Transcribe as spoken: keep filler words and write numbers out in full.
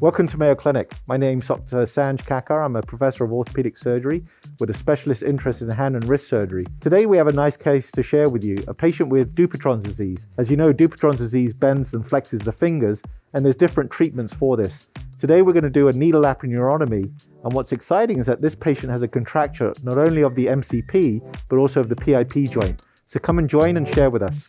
Welcome to Mayo Clinic. My name's Doctor Sanj Kakar. I'm a professor of orthopedic surgery with a specialist interest in hand and wrist surgery. Today we have a nice case to share with you, a patient with Dupuytren's disease. As you know, Dupuytren's disease bends and flexes the fingers, and there's different treatments for this. Today we're going to do a needle aponeurotomy, and what's exciting is that this patient has a contracture not only of the M C P but also of the P I P joint. So come and join and share with us.